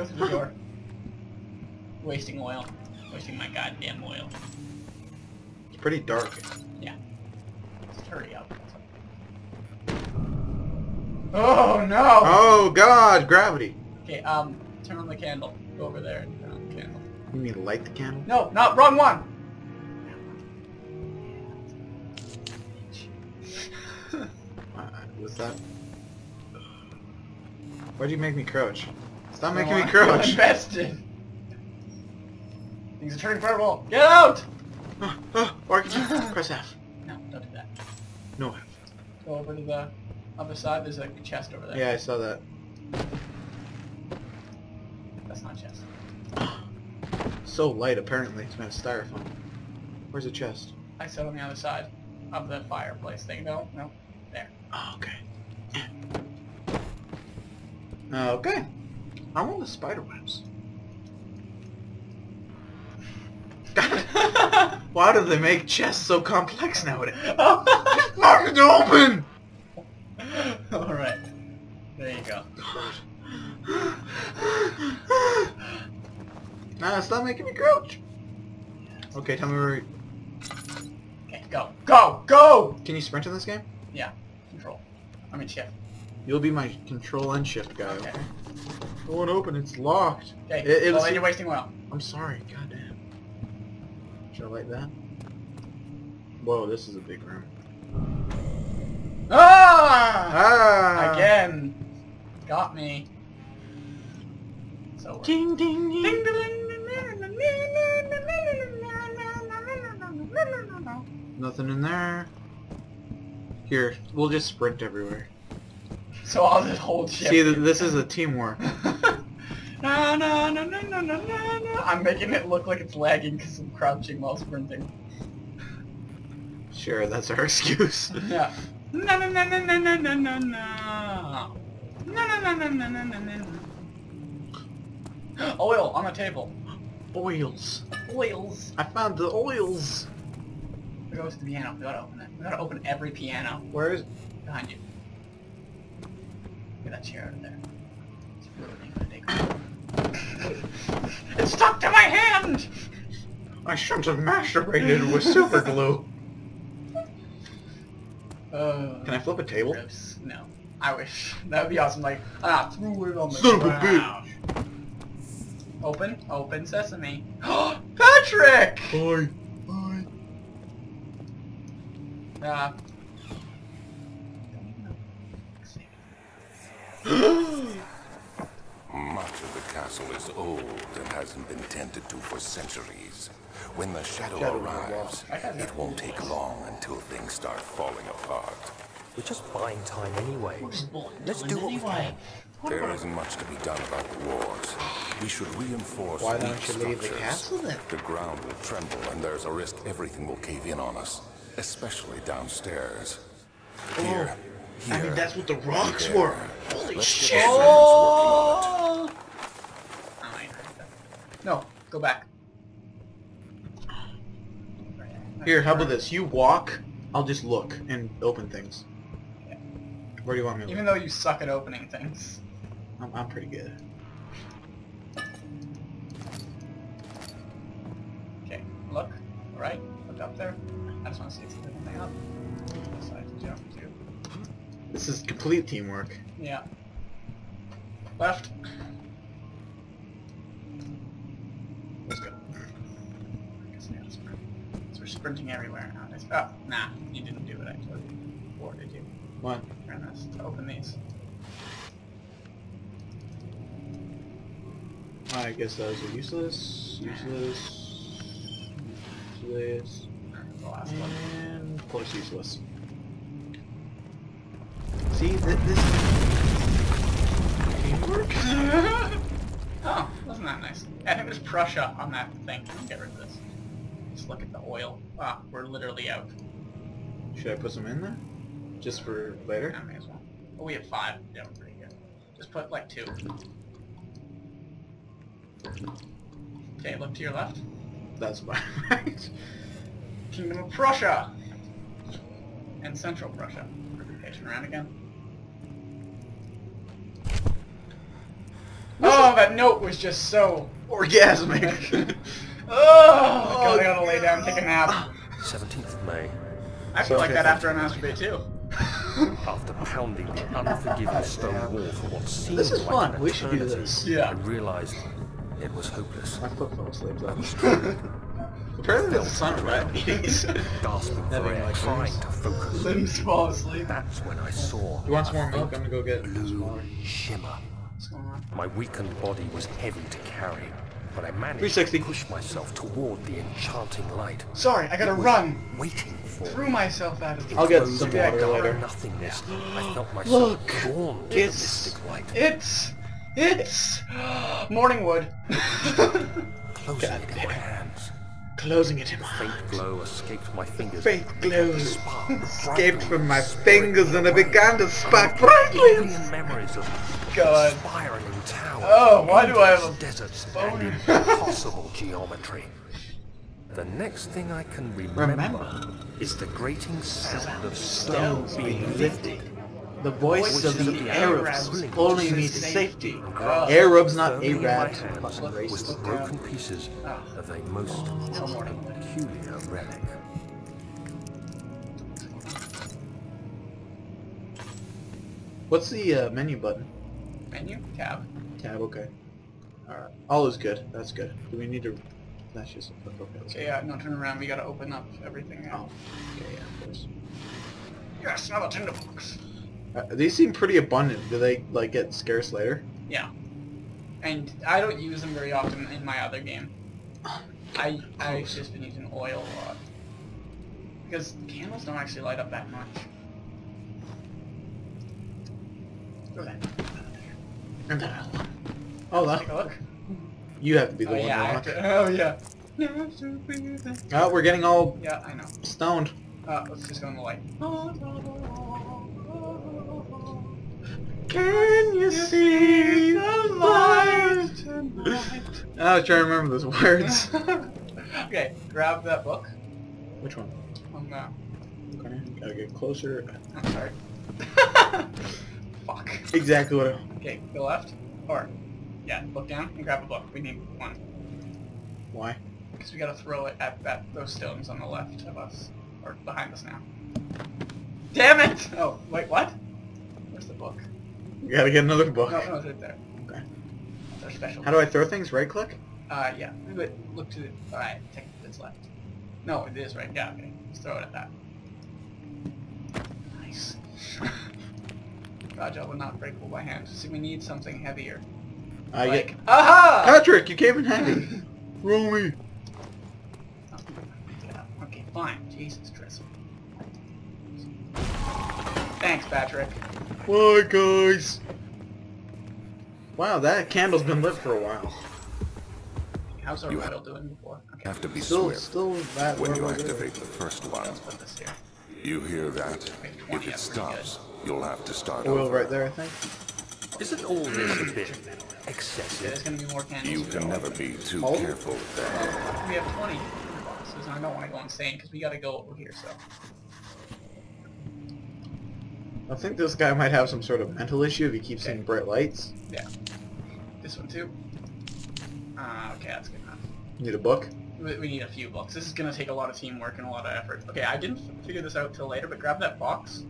Go through the door. Wasting oil. Wasting my goddamn oil. It's pretty dark. Yeah. Just hurry up. Oh no! Oh god! Gravity! Okay, turn on the candle. Go over there and turn on the candle. You mean light the candle? No, not wrong one! What's that? Why'd you make me crouch? Stop making me crouch! I'm invested! Things are turning purple! Get out! Or press F. No, don't do that. No F. Go over to the other side. There's like a chest over there. Yeah, I saw that. That's not a chest. So light, apparently. It's made of styrofoam. Where's the chest? I said on the other side of the fireplace thing. No, no. There. Oh, okay. Okay. I want the spider webs. God, why do they make chests so complex nowadays? It's not open! Alright. There you go. God. Nah, stop making me crouch! Okay, tell me where we... Okay, go. Go! Go! Can you sprint in this game? Yeah. Control. I mean shift. You'll be my control and shift guy. Okay. It won't open. It's locked. Okay. Well, you're wasting oil. I'm sorry. Goddamn. Should I light that? Whoa, this is a big room. Ah! Again. Got me. So ding ding ding ding ding ding ding. Nothing in there. Here, we'll just sprint everywhere. So I'll just hold shift. See, this is a teamwork. No, no, no, no, no, no, no. I'm making it look like it's lagging because I'm crouching while sprinting. Sure, that's our excuse. Yeah. No, no, no, no, no, no, no, no, no. No, no, no, no, no, no, no, no. Oil on the table. Oils. Oils. I found the oils. There goes the piano. We gotta open it. We gotta open every piano. Where is it? Behind you. Look at that chair over there. It's ruining the decor. It's stuck to my hand! I shouldn't have masturbated with super glue. Can I flip a table? Rips. No. I wish. That would be awesome. Like, threw it on the ground. Open. Open sesame. Patrick! Hi. Much of the castle is old and hasn't been tended to for centuries. When the shadow arrives, it won't take long until things start falling apart. We're just buying time anyway. Let's do what we can. There isn't much to be done about the walls. We should reinforce the structures. The ground will tremble and there's a risk everything will cave in on us. Especially downstairs. Here, here. I mean, that's what the rocks were. Holy shit! Oh. No, go back. Here, how about this? You walk, I'll just look and open things. Yeah. Where do you want me to look? Even though you suck at opening things. I'm pretty good. Okay, look. All right, look up there. I just want to see if there's anything up. Decide to jump too. This is complete teamwork. Yeah. Left. Let's go. I guess I gotta sprint. So we're sprinting everywhere now. Oh, nah, you didn't do it actually. Or did you? What? Turn this to open these. I guess those are useless. Useless. Useless. The last one. And of course useless. See, this teamwork? Oh, wasn't that nice? I think there's Prussia on that thing. Let's get rid of this. Just look at the oil. Ah, we're literally out. Should I put some in there? Just for later? I may as well. Oh, we have 5. Yeah, we're pretty good. Just put like 2. Okay, look to your left. That's my right. Kingdom of Prussia! And Central Prussia. Turn around again. Oh, that note was just so orgasmic. Oh, God, I gotta lay down and take a nap. 17th of May. I feel like that after I masturbate too. After pounding the unforgiving stone wall for what seemed like an eternity, this is fun. We should do this. Yeah. I realized it was hopeless. I put my sleeves on. Apparently the sun red. Gasping for air, trying to focus. Limbs fall asleep. That's when I saw. You want some more milk? I'm gonna go get blue shimmer. My weakened body was heavy to carry, but I managed to push myself toward the enchanting light. Sorry, I gotta run. Waiting for. Threw myself out of the. I'll get some water later. Nothingness. I felt myself drawn to the mystic light. It's morning wood. Closing it in my hands. Closing it in my hands. Faint glow escaped my fingers. Faint glow escaped from my fingers, and it began to spark brightly. Memories of. God. Spiraling towers. Oh, why do I have a deserts and impossible geometry? The next thing I can remember is the grating sound of stones being lifted. The voice of the Arabs pulling me to safety. Arabs, not Arabs. With the broken pieces of a most peculiar relic. What's the menu button? Menu? Tab. Tab, okay. Alright. All is good. That's good. Do we need to... That's just... Okay, yeah, no, turn around. We gotta open up everything now. Oh. Okay, yeah, of course. Yes, another tinderbox! These seem pretty abundant. Do they, like, get scarce later? Yeah. And I don't use them very often in my other game. I've just been using oil a lot. Because candles don't actually light up that much. Okay. Oh, look. You have to be the one. Yeah, yeah. Oh, we're getting all stoned. Let's just go in the light. Can you see the light tonight? I was trying to remember those words. Okay, grab that book. Which one? Oh, no. Okay, gotta get closer. I'm sorry. Fuck. Exactly what I... Okay, go left, or, yeah, look down and grab a book. We need one. Why? Because we gotta throw it at those stones on the left of us, or behind us now. Damn it! Oh, wait, what? Where's the book? You gotta get another book. No, it's right there. Okay. They're special. How do I throw things? Right click? Yeah. Wait, look to the... Alright, technically it's left. No, it is right. Yeah, okay. Let's throw it at that. Nice. Fragile but not breakable by hand. See, we need something heavier. Like, aha! Patrick, you came in handy. Roll me. Okay, fine. Jesus Christ. Thanks, Patrick. Bye, guys. Wow, that candle's been lit for a while. How's our oil doing before? Okay. Have to be swift. Still that when you activate the first one. Let's put this here. You hear that? If it stops, you'll have to start over. Oil right there, I think. Isn't all this a bit excessive? There's gonna be more candles. You can never be too careful with that. We have 20 boxes, and I don't want to go insane because we gotta go over here. So I think this guy might have some sort of mental issue if he keeps seeing bright lights. Yeah. This one too. Okay, that's good enough. Need a book? We need a few books. This is gonna take a lot of teamwork and a lot of effort. Okay, I didn't figure this out till later, but grab that box.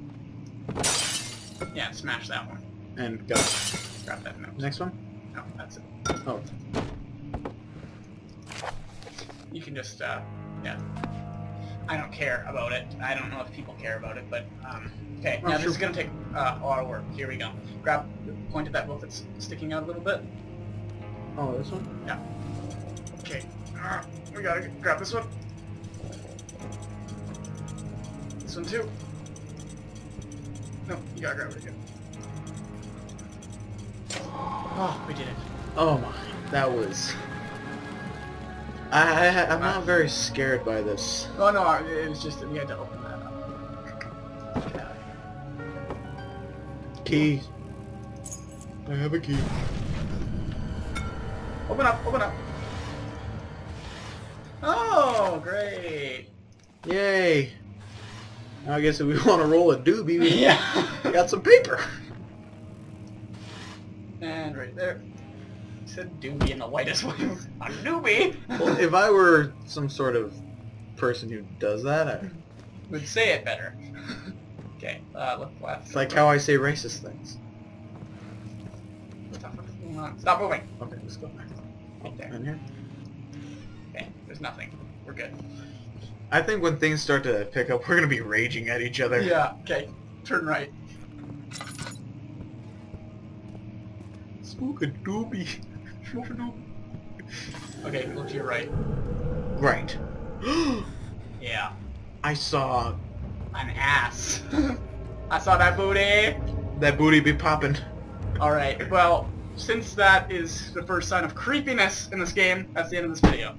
Yeah, smash that one. And go. Grab that note. Next one? No, that's it. Oh. You can just, yeah. I don't care about it. I don't know if people care about it, but, okay, now this is gonna take, our work. Here we go. Grab, point at that book that's sticking out a little bit. Oh, this one? Yeah. Okay. We gotta grab this one. This one too. No, you gotta grab it again. Oh, we did it. Oh my, that was... I'm not very scared by this. Oh no, it was just that we had to open that up. Get out of here. Key. I have a key. Open up, open up. Oh, great. Yay. Now I guess if we want to roll a doobie, we got some paper. And right there. It's a doobie in the lightest way. A newbie! Well, if I were some sort of person who does that, I would say it better. Okay, left. It's like how I say racist things. Stop moving! Okay, let's go back. Right there. In here? Okay, there's nothing. We're good. I think when things start to pick up, we're gonna be raging at each other. Yeah, okay. Turn right. Spook a doobie. Spook a doobie. Okay, look to your right. Right. Yeah. I saw... an ass. I saw that booty! That booty be poppin'. Alright, well, since that is the first sign of creepiness in this game, that's the end of this video.